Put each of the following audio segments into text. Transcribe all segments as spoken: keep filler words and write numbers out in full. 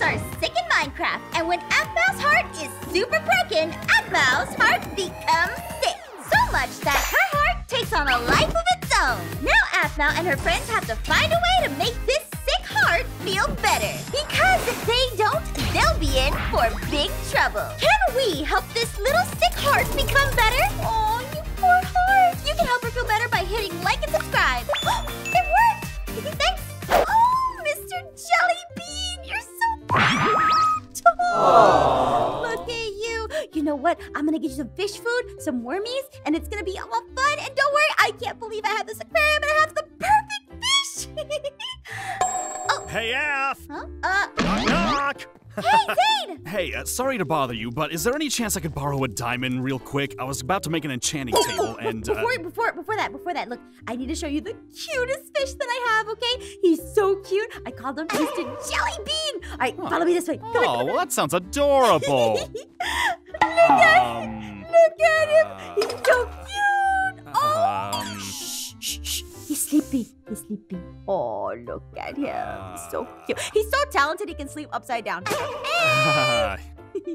hearts are sick in Minecraft, and when Aphmau's heart is super broken, Aphmau's heart becomes sick. So much that her heart takes on a life of its own. Now Aphmau and her friends have to find a way to make this sick heart feel better. Because if they don't, they'll be in for big trouble. Can we help this little sick heart become better? Oh, you poor heart. You can help her feel better by hitting like and subscribe. It worked! Thanks! Oh, Mister Jelly Bean, you're so cute! Oh. Look at you! You know what? I'm gonna get you some fish food, some wormies, and it's gonna be all fun. And don't worry, I can't believe I have this aquarium and I have the perfect fish! Oh. Hey, Aph! Huh? Uh, knock, knock! Hey, Zane! Hey, uh, sorry to bother you, but is there any chance I could borrow a diamond real quick? I was about to make an enchanting table and... Uh... Before, before, before that, before that, look, I need to show you the cutest fish that I have, okay? He's so cute. I called him Mister Jelly Bean. All right, oh. Follow me this way. Come oh, in, come well, in. That sounds adorable. Look at him. Um, look at him. He's so cute. Oh, um... shh, shh, shh. He's sleepy. He's sleepy. Oh, look at him. He's so cute. He's so talented he can sleep upside down. Hey!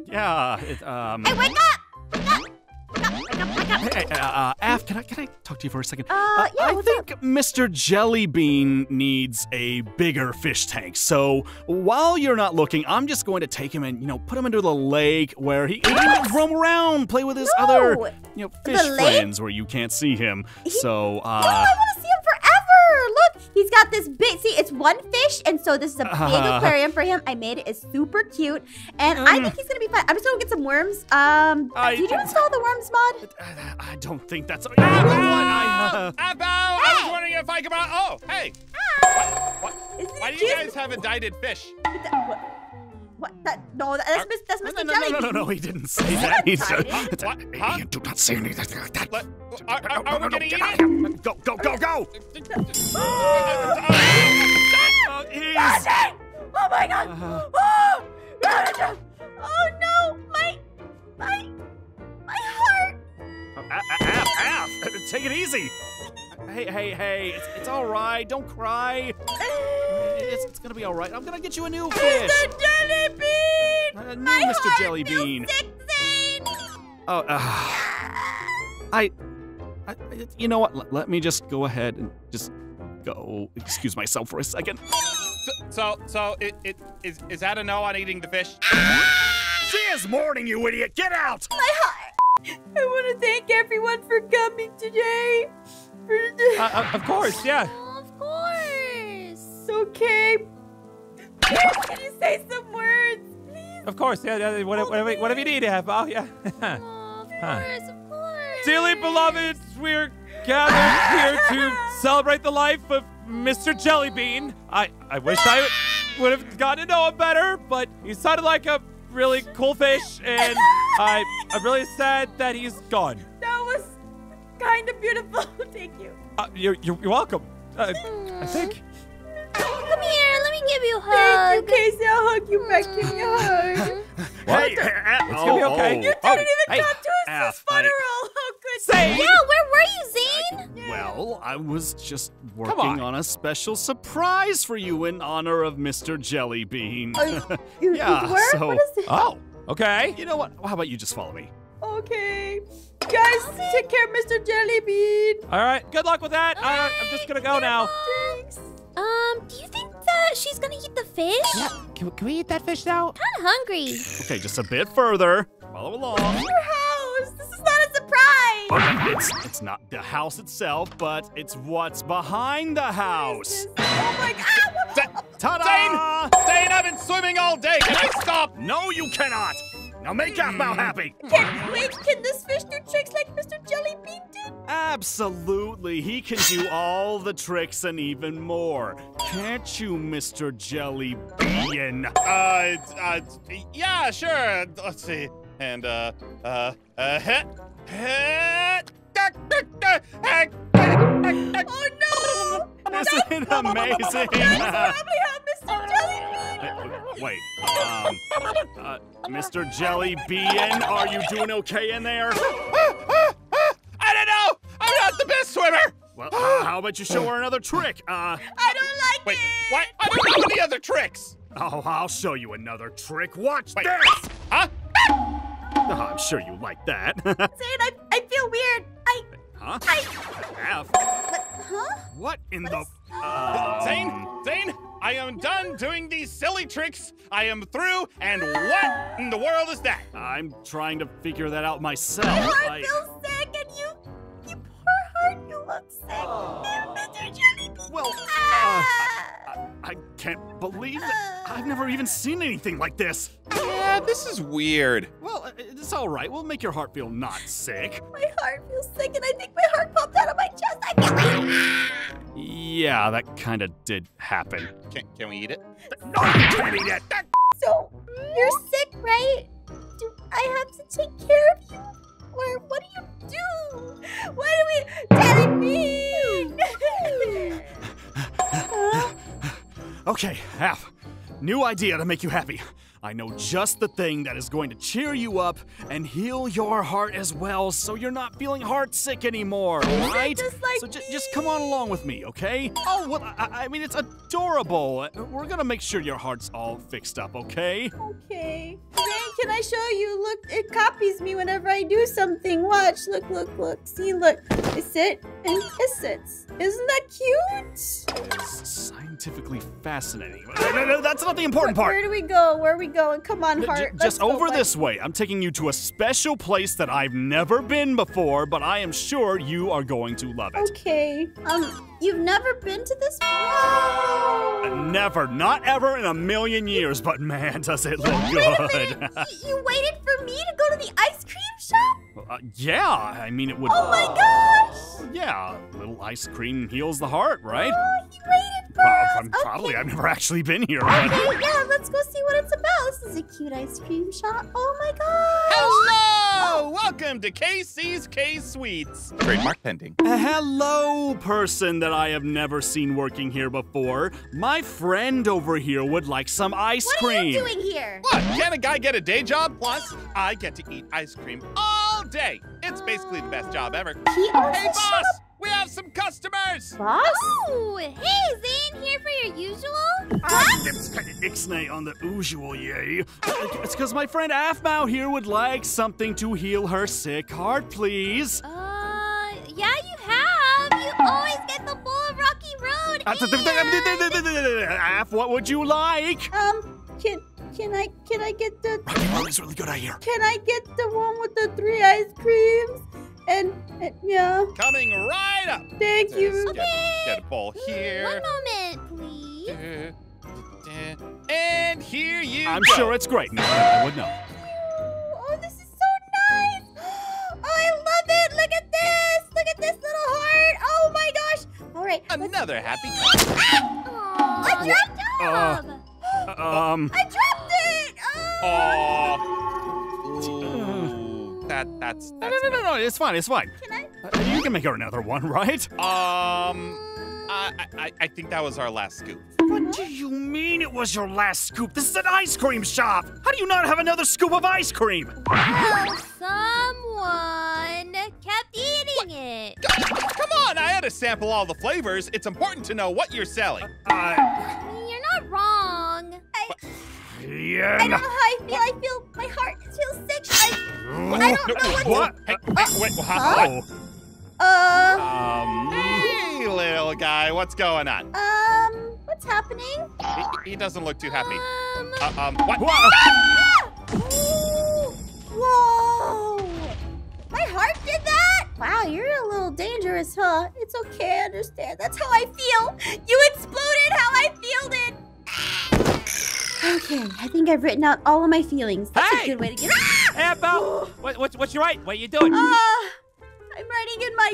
yeah, it, um... Hey, wake up! Wake up! Wake up! Wake up! Wake up! Hey, uh, uh, Aph, can I, can I talk to you for a second? Uh, uh yeah, I think up? Mister Jelly Bean needs a bigger fish tank, so while you're not looking, I'm just going to take him and, you know, put him into the lake where he, he can roam around, play with his no. other, you know, fish friends where you can't see him, he, so, uh... No, I want to see him forever! Look, he's got this big, see, it's one fish, and so this is a big uh, aquarium for him. I made it, it's super cute, and um, I think he's gonna be fine. I'm just gonna get some worms. Um, I, did you install the worms mod? I don't think that's... Aph! Aph! Aph! I was wondering if I could... Oh, hey! Hi. What? What? Why do you guys have a dieted fish? What? That, no, that's, uh, that's Mister No, no, Jelly. No, no, no, no, he didn't say that. He said, huh? Do not say anything like that. Let, are, are, are no, no, we no, no. Go, go, go, go! Oh, he's... Oh, my God! Uh, oh! Oh, no! My... My... My heart! Oh, Aph, Aph, Aph! Take it easy! Hey, hey, hey, it's, it's all right. Don't cry. It's, it's gonna be all right. I'm gonna get you a new fish. Mister Jelly Bean! A new My Mister Heart Jelly Bean. Feels sick, Zane. Oh, uh, I, I, you know what? Let, let me just go ahead and just go. Excuse myself for a second. So, so, so it, it is is that a no on eating the fish? She is mourning you, idiot. Get out. My heart. I want to thank everyone for coming today. Uh, of course, yeah. Oh, of course. Okay. Pierce, can you say some words, please? Of course, yeah. yeah whatever, oh, whatever, whatever you need to have, Aph, yeah. Oh, of huh. course, of course. Dearly beloveds, we're gathered here to celebrate the life of Mister Jelly Bean. I, I wish I would have gotten to know him better, but he sounded like a really cool fish, and I, I'm really sad that he's gone. That was kind of beautiful. Thank you. Uh, you're, you're welcome. Uh, mm. I think. Come here. Let me give you a hug. Thank you, Kacy. I'll hug you back. Give me a hug. What? Hey, uh, it's going to be okay. Oh, you didn't oh, even hey, come to his Aph, funeral. I... Oh, good. Zane. Yeah, where were you, Zane? Uh, well, I was just working on. on a special surprise for you in honor of Mister Jelly Bean. Uh, you, yeah, you were? So... What is it? Oh, okay. You know what? How about you just follow me? Okay. Guys, okay. Take care of Mister Jelly Bean. All right, good luck with that. Right. Right, I'm just gonna go now. Thanks. Um, do you think that she's gonna eat the fish? Yeah, can, can we eat that fish now? Kind of hungry. Okay, just a bit further. Follow along. It's your house. This is not a surprise. Okay, it's, it's not the house itself, but it's what's behind the house. Oh my God! Ta-da! Zane, Zane, I've been swimming all day. Can I stop? No, you cannot. Now make Aphmau happy! Can, wait, can this fish do tricks like Mister Jelly Bean did? Absolutely, he can do all the tricks and even more. Can't you, Mister Jelly Bean? Uh, uh, yeah, sure, let's see. And, uh, uh, uh, hit, hit, oh no! Isn't it amazing? That's probably how Mister Jelly Bean. Wait, um, uh, Mister Jelly Bean, are you doing okay in there? I don't know. I'm not the best swimmer. Well, uh, how about you show her another trick? Uh, I don't like wait, it. Wait, what? I don't know any other tricks. Oh, I'll show you another trick. Watch Wait. this! Huh? Oh, I'm sure you like that. Zane, I, I feel weird. I... Huh? I... F. What? Huh? What in what the... Is... Um... Zane? Zane? I am done doing these silly tricks. I am through, and what in the world is that? I'm trying to figure that out myself. My heart I... feels sick, and you... You poor heart, you look sick. Oh. Mister Jellybean. Well, ah! uh... I can't believe that. I've never even seen anything like this. Yeah, this is weird. Well, it's all right. We'll make your heart feel not sick. My heart feels sick, and I think my heart popped out of my chest. I can't. Yeah, that kind of did happen. Can, can we eat it? No, you can't eat it. So, you're sick, right? Do I have to take care of you? Or what do you do? Why do we... Jellybean! uh, Okay, Aph, new idea to make you happy. I know just the thing that is going to cheer you up and heal your heart as well, so you're not feeling heart sick anymore, right? Just like so ju me. just come on along with me, okay? Oh, well, I, I mean, it's adorable. We're gonna make sure your heart's all fixed up, okay? Okay. Zane, can I show you? Look, it copies me whenever I do something. Watch, look, look, look. See, look. It sits and it sits. Isn't that cute? It's scientifically fascinating. No, no, no, that's not the important part. Where do we go? Where are we going? Come on, heart. J just over this way. I'm taking you to a special place that I've never been before, but I am sure you are going to love it. Okay. Um, you've never been to this place? Uh, never. Not ever in a million years, but man, does it look good. Wait a minute. you, you waited for me to go to the ice cream shop? Uh, yeah, I mean, it would... Oh, my gosh! Yeah, a little ice cream heals the heart, right? Oh, he waited for us. Well, I'm okay. Probably, I've never actually been here. Right? Okay, yeah, let's go see what it's about. This is a cute ice cream shop. Oh, my gosh! Hello! Oh. Welcome to K C's K-Sweets. Trademark pending. Hello, person that I have never seen working here before. My friend over here would like some ice what cream. What are you doing here? Look, can a guy get a day job? Plus, I get to eat ice cream all day. It's basically the best job ever. He hey, boss! We have some customers! Boss? Oh, hey, Zane, here for your usual? What? Ixnay on the usual, yay. It's because my friend Aphmau here would like something to heal her sick heart, please. Uh, yeah, you have. You always get the bowl of Rocky Road, Aph, what would you like? Um, can... Can I, can I get the... Rocky Road is really good, I hear. Can I get the one with the three ice creams? And, and yeah. Coming right up. Thank There's you. Get, okay. Get a bowl here. One moment, please. And here you I'm go. I'm sure it's great. No, I would know. Oh, this is so nice. Oh, I love it. Look at this. Look at this little heart. Oh, my gosh. All right. Another happy... Ah! Aww. I dropped off. Uh, um... I dropped Oh, that that's, that's no, no, no, no, no, it's fine, it's fine. Can I? Uh, you can make her another one, right? Um, I, I, I think that was our last scoop. What do you mean it was your last scoop? This is an ice cream shop. How do you not have another scoop of ice cream? Well, someone kept eating it. Come on, I had to sample all the flavors. It's important to know what you're selling. Uh, uh, you're not wrong. I... Yeah. I don't know how I feel. What? I feel my heart feels sick. I, I don't know what. What? Hey, hey, wait, huh? What? Uh, um. Hey, little guy, what's going on? Um, what's happening? He, he doesn't look too happy. Um. Uh, um what? Whoa. Ah! Whoa! My heart did that? Wow, you're a little dangerous, huh? It's okay, I understand. That's how I feel. You exploded how I feel it. Okay, I think I've written out all of my feelings. That's hey! a good way to get it. Aphmau, what, what, what you write? What are you doing? Uh, I'm writing in my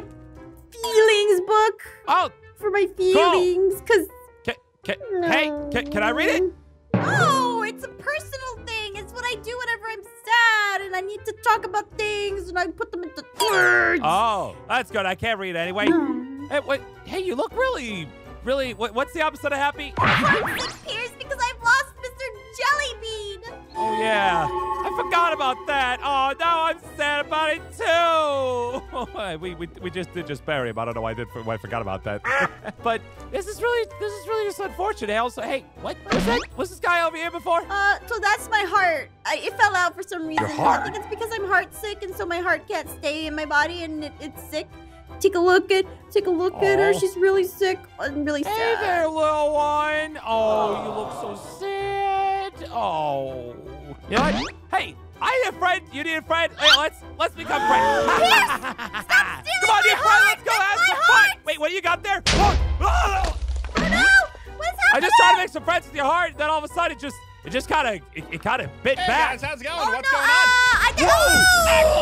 feelings book. Oh, for my feelings, cool. cause. Can, can, no. Hey, can, can I read it? Oh, it's a personal thing. It's what I do whenever I'm sad and I need to talk about things and I put them into words. Oh, that's good. I can't read it anyway. No. Hey, wait, hey, you look really, really. What, what's the opposite of happy? I'm sick, Pierce, because I've lost. Jellybean! Oh yeah, I forgot about that. Oh, now I'm sad about it too. Oh, we, we we just did just bury him. I don't know why I did. Why I forgot about that. But this is really this is really just unfortunate. Also, hey, what was that? Was this guy over here before? Uh, so that's my heart. I, it fell out for some reason. Your heart? I think it's because I'm heart sick, and so my heart can't stay in my body, and it, it's sick. Take a look at, take a look oh. at her. She's really sick. I'm really hey sad. Hey there, little one. Oh, oh, you look so sad. Oh, you know what? Hey. I need a friend. You need a friend. Wait, let's let's become friends. Pierce, stop stealing. Come on, my heart. Friend. Let's go have some heart. fun. Wait, what do you got there? Oh, oh. oh no! What's happening? I just tried to make some friends with your heart, and then all of a sudden, it just it just kind of it, it kind of bit hey back. Guys, how's it going? Oh, What's no. going on? Uh, I think,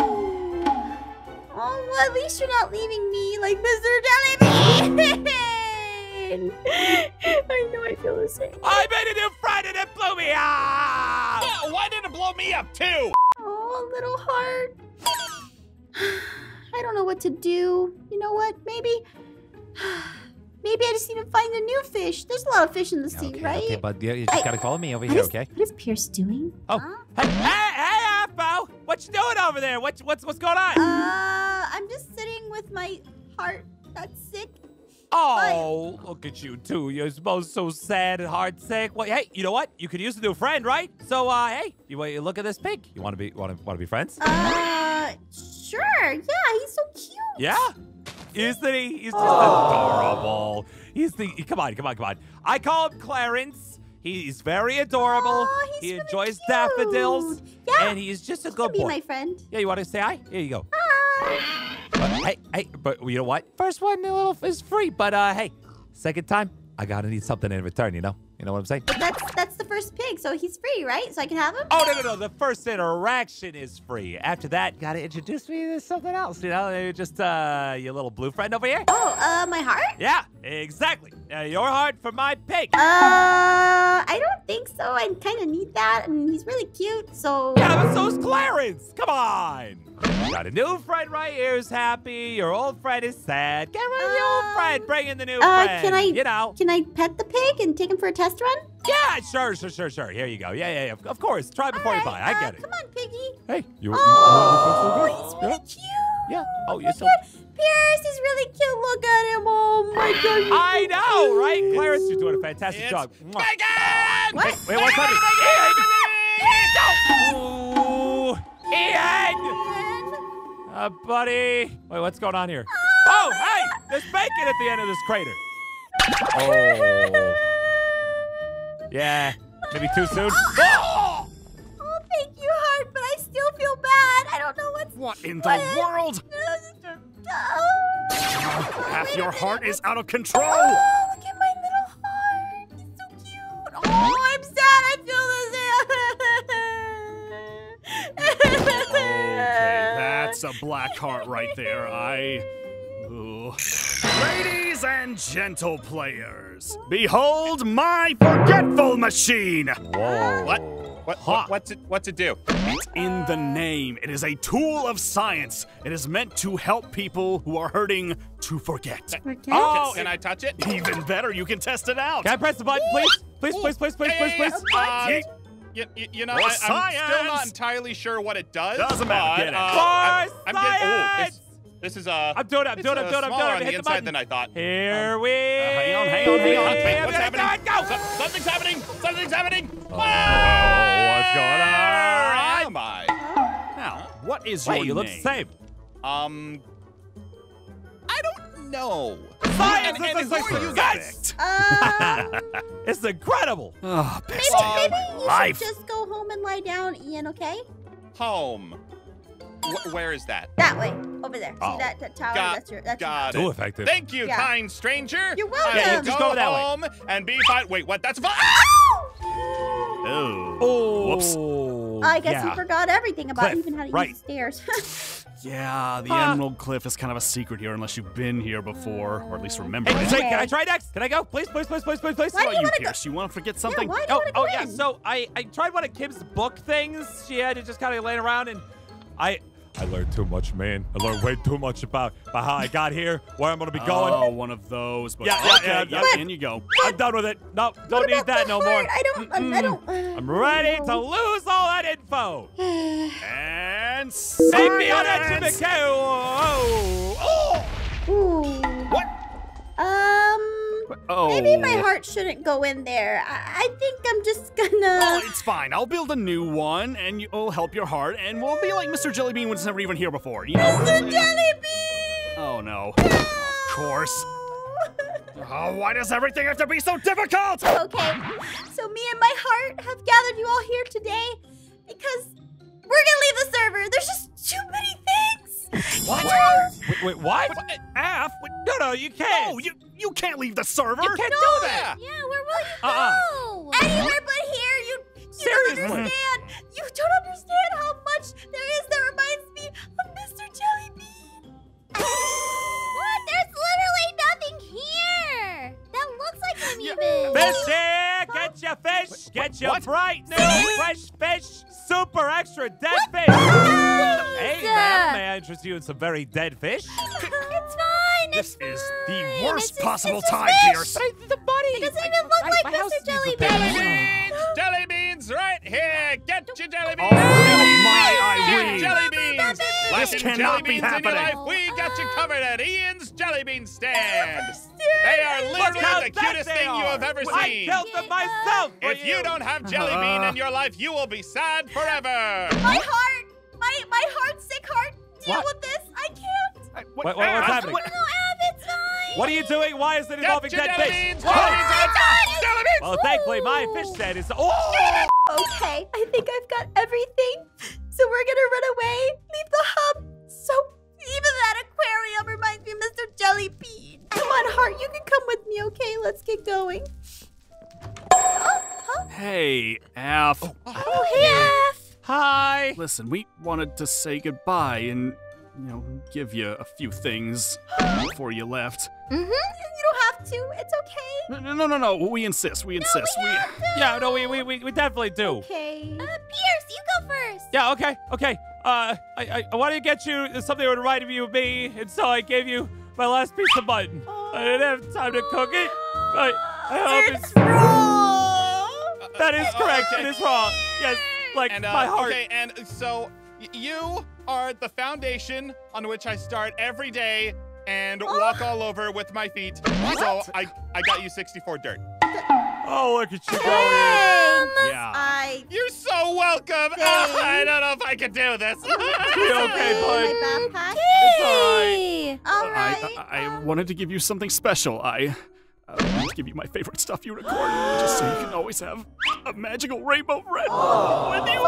oh. oh, well, at least you're not leaving me like Mister Jellybean. I know I feel the same. I made a new friend, and it blew me up. Yeah, why did it blow me up too? Oh, little heart. I don't know what to do. You know what? Maybe, maybe I just need to find a new fish. There's a lot of fish in the sea, okay, right? Okay, but you just I, gotta follow me over here, is, okay? What is Pierce doing? Oh, huh? hey, hey, Aphmau! What you doing over there? What, what's, what's going on? Uh, I'm just sitting with my heart that's sick. Oh, Bye. Look at you two. You're both so sad and heartsick. Well, hey, you know what? You could use a new friend, right? So, uh, hey, you, you look at this pig. You want to be want to want to be friends? Uh, sure. Yeah, he's so cute. Yeah, isn't he? He's just oh. adorable. He's the come on, come on, come on. I call him Clarence. He's very adorable. Aww, he's he really enjoys cute. daffodils. Yeah, and he's just a he good can boy. Be my friend. Yeah, you want to say hi? Here you go. Hi. But, hey, hey, but you know what? First one a little is free, but uh, hey, second time, I gotta need something in return, you know? You know what I'm saying? But that's that's the first pig, so he's free, right? So I can have him? Oh, no, no, no, the first interaction is free. After that, gotta introduce me to something else, you know? Maybe just uh, your little blue friend over here. Oh, uh, my heart? Yeah, exactly. Uh, your heart for my pig. Uh, I don't think so. I kinda need that, and he's really cute, so... Yeah, but so's Clarence! Come on! You got a new friend right here who's happy. Your old friend is sad. Get rid of um, the old friend. Bring in the new uh, friend. Can I, you know. Can I pet the pig and take him for a test run? Yeah, sure, sure, sure, sure. Here you go. Yeah, yeah, yeah. Of course. Try before right, you buy. I uh, get it. Come on, piggy. Hey. You, oh, you, you, you so he's really yeah. cute. Yeah. Oh, you're so cute. Pierce, he's really cute. Look at him. Oh, my God. I know, cute. right? Clarence, you're doing a fantastic it's job. Megan! What? Wait, wait, what's happening? Ian! Go! Ooh, Ian! Uh, buddy. Wait, what's going on here? Oh, oh hey! God. There's bacon at the end of this crater. Oh. Yeah. Maybe too soon. Oh, oh. oh, thank you, heart, but I still feel bad. I don't know what's... What in what? the world? Oh. Half your heart is out of control. Oh, look at my little heart. It's so cute. Oh, I'm sad. I feel the same. Okay. That's a black heart right there. I. Ooh. Ladies and gentle players, behold my forgetful machine. Whoa. What? What? Huh. What's it? What's it do? It's in the name. It is a tool of science. It is meant to help people who are hurting to forget. Forget? Oh, can I touch it? Even better. You can test it out. Can I press the button, please? Please, please, please, please, please, please. Uh, please. You, you, you know, I, I'm still not entirely sure what it does. Doesn't matter. Get it. Uh, I'm, I'm getting, oh, this, this is uh, I'm doing it. I'm doing it. I'm doing it. I'm doing it. On the inside than I thought. Here um, we. Uh, hang on. Hang on. Hang on. Hang on. What's happening? Go. So, something's happening. Something's happening. Oh, what's going on? Am I? Now, what is your Wait, name? You look the same. Um, I don't know. Science and, and is like you guys. Um, it's incredible. Oh, maybe, maybe you Life. should just go home and lie down, Ian. Okay. Home. W where is that? That way, over there. Oh. See that, that tower? Got, that's your. That's got your. It. So effective. Thank you, yeah. kind stranger. You're welcome. Yeah, you just go, go that home way. and be fine. Wait, what? That's fine. Oh. oh. Whoops. Uh, I guess yeah. you forgot everything about Cliff. even how to right. use the stairs. Yeah, the uh, Emerald Cliff is kind of a secret here unless you've been here before, or at least remember hey, it. Hey, can I try next? Can I go? Please, please, please, please, please, please. Why what do about you, you Pierce? Go? You want to forget something? Yeah, why do you oh, oh yeah, so I, I tried one of Kim's book things. She had it just kind of laying around, and I I learned too much, man. I learned way too much about, about how I got here, where I'm gonna be going. Oh, one of those. But yeah, yeah, okay, yeah, yeah, yeah. In you go. I'm done with it. No, don't what need that no heart? More. I don't. Mm-mm. I don't. Uh, I'm ready no. to lose all that info. And save me on that to the oh. oh. Ooh. What? Um. Oh. Maybe my heart shouldn't go in there. I, I think I'm just gonna... Oh, it's fine. I'll build a new one, and you'll help your heart, and we'll be like Mister Jellybean was never even here before. You know? Mister Jellybean! Oh, no. no. Of course. Oh, why does everything have to be so difficult? Okay, so me and my heart have gathered you all here today because we're gonna leave the server. There's just too many things. What? Wait, wait, what? what? Af? No, no, you can't. No, you, you can't leave the server. You can't no, do that. Yeah, where will you uh, go? Uh, Anywhere but here. You, you Seriously? don't understand. You don't understand how much there is that reminds me of Mister Jellybean. What? There's literally nothing here that looks like him yeah. even. Fish here. Get your fish. What? Get your what? bright new fresh fish. Super extra dead what? fish. Nice. Hey, ma'am, may I interest you in some very dead fish? It's fine. This it's is fine. the worst it's possible it's time, Pierce. The body. It doesn't even look I, like Mister Jelly Bean. Jelly beans, jelly beans, right here. Get your jelly beans. Oh, my, I win. Jelly beans. This cannot be happening. We got you covered at Ian's Jelly Bean Stand. They are literally the cutest thing you have ever seen. I killed them myself. If you don't have Jelly Bean in your life, you will be sad forever. My heart, my my heart, sick heart. Deal what? with this. I can't. I, what, wait, wait, what's I, happening? I don't know, Ab, it's fine. What are you doing? Why is it involving dead fish? Oh, well, thankfully my fish stand is. Oh. Okay, I think I've got everything. So we're gonna run away, leave the hub. So even that aquarium reminds me of Mister Jellybean. Come on, heart, you can come with me, okay? Let's get going. Oh, huh? Hey, Af. Oh, oh hey, Af. Hi. Listen, we wanted to say goodbye and, you know, give you a few things before you left. Mm-hmm. You don't have to. It's okay. No, no, no, no. We insist. We insist. No, we, we have to. Yeah, no, we, we, we definitely do. Okay. Uh, Pierce, you go first. Yeah, okay, okay. Uh, I, I, I wanted to get you something that would remind you of me, and so I gave you my last piece of mutton. Oh. I didn't have time to cook it. I, I hope it's, it's raw. That is correct. It is raw. Yes, like and, uh, my heart. Okay, and so you are the foundation on which I start every day and oh. walk all over with my feet. What? So I, I got you sixty-four dirt. Oh, look at you going. Yeah. I... You're so welcome. Oh, I don't know if I can do this. You're okay, bud. Hey. It's all right. All right. I, I, I um... wanted to give you something special. I... I'll give you my favorite stuff you record, just so you can always have a magical rainbow red with you.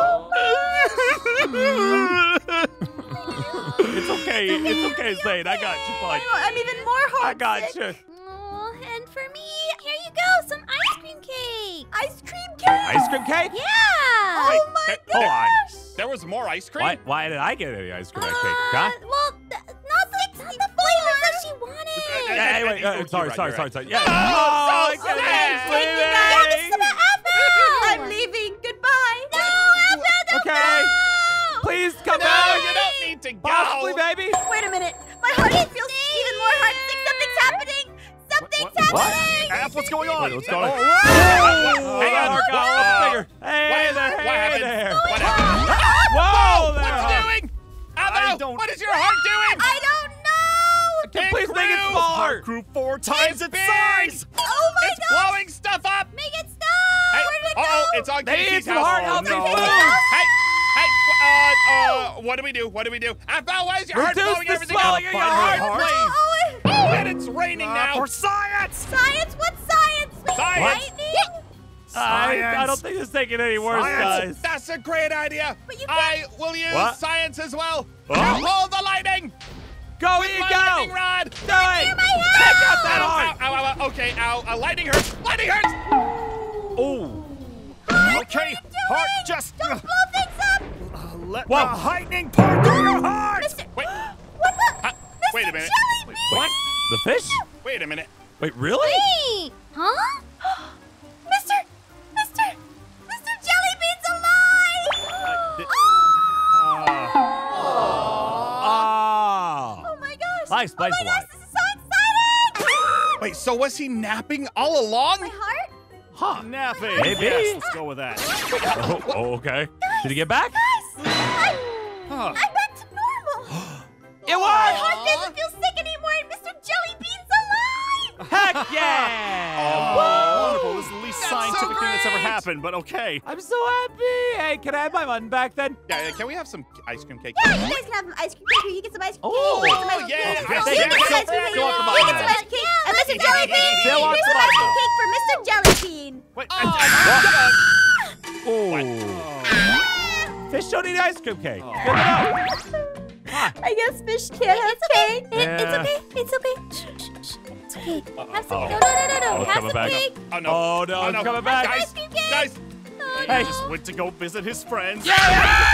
It's okay, it's okay, Zane. Okay. I got you, bud. I'm even more homesick. I got you. Oh, and for me, here you go, some ice cream cake. Ice cream cake. Ice cream cake? Yeah. Oh my gosh. Hold on. There was more ice cream. Why, why did I get any ice cream? Uh, cake? Huh? Well, not the, not the flavors that she wanted. Uh, yeah, anyway, uh, sorry, right, sorry, right. sorry, sorry. Yeah. Oh, oh so okay. Yeah, this is about Aphmau. I'm leaving. Goodbye. No, Aphmau, don't okay. go. Please come no, back. You don't need to go. Possibly, baby. Wait a minute. My heart feels even more heartsick. Something's happening. Something's what? happening. What? Aph, what's going on? What's going on? Oh, oh, oh, hang on. Whoa. Whoa. Hey what, there, what hey there. What happened? Whoa, whoa there. What's doing? Aphmau, what is your heart doing? I don't know. I can't please make it smaller. It grew four times its size. Oh, my it's gosh. It's blowing stuff up. Make it stop. Hey, Where did it uh oh, go? It's on K C's heart. Oh, no. Hey. Hey, uh, uh, what do we do? What do we do? Aphmau, why is your Reduce heart blowing everything up? Reduce the swelling in your heart, heart, please. No, oh, and it's raining uh, now. For science. Science? What's science? Wait, science. Lightning? Science. I, I don't think it's taking any worse, guys. That's a great idea. But you I will use what? science as well. Oh. Now hold the lightning. Go, with you my go. lightning rod. Do it. Pick up that heart. Ow, ow, ow, ow. Okay, ow. Uh, lightning hurts. Lightning hurts. Oh. Heart, okay, heart just. Don't blow things up. Uh, let Whoa. the heightening part through your heart. Mister Wait. What the? Uh, Mister Wait a minute. Wait, what? The fish? Wait a minute. Wait, really? Wait. Huh? Mister, Mister, Mister Jellybean's alive! Uh, oh. Uh, oh. life, spice the life. Oh my gosh, this is so exciting! Wait, so was he napping all along? My heart? Huh. Napping. Maybe. Yes, let's go with that. Oh, oh, okay. Guys, did he get back? Guys, I'm, huh. I'm back to normal. It was! My heart doesn't feel sick anymore, and Mister Jellybean's alive! Heck yeah! Oh, wonderful. This is the least that's scientific so thing that's ever happened, but okay. I'm so happy. Hey, can I have my button back then? Yeah, can we have some ice cream cake? Yeah, you guys can have some ice cream cake. You get some ice cream cake. Oh, yeah. You get some ice cream cake. You get some ice cream cake. And Mister Jellybean! Here's some ice cream cake for Mister Jellybean. Wait. Oh. Fish don't eat ice cream cake. I guess fish can't have cake. It's okay. It's okay. It's okay. It's okay. Have some cake. No, no, no, no. Have some cake. Oh, no. Oh, no. It's coming back. Guys. Guys. Hey. He just went to go visit his friends. Yeah!